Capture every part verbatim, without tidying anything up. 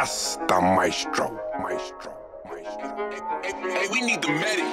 Rasta Maestro, Maestro, Maestro. Hey, hey, hey, we need the medic.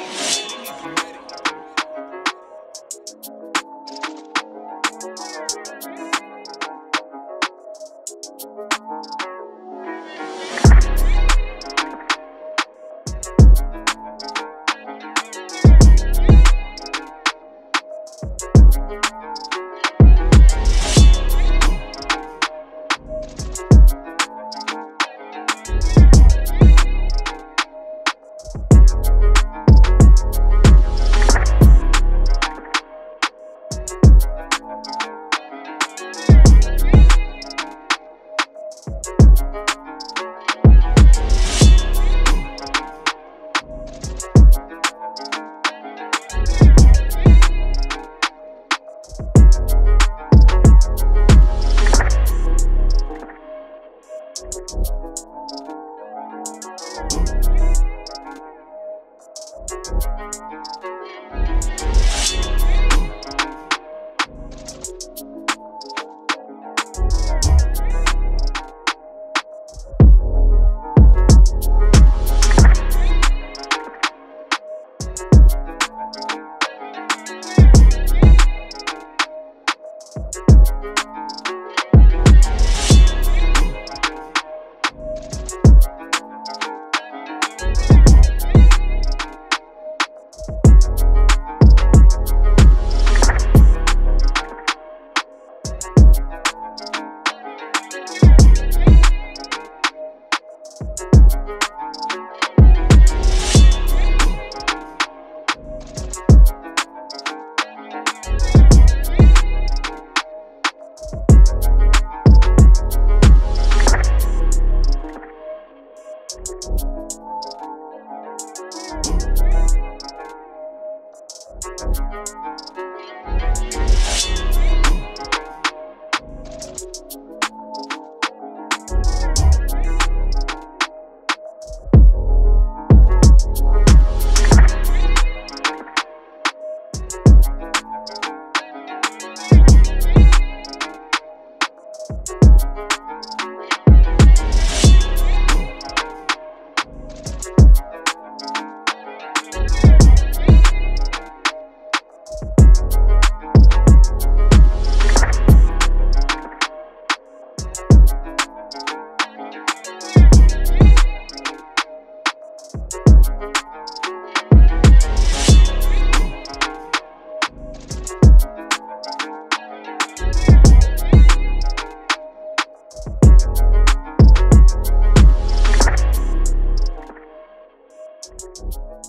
Thank you.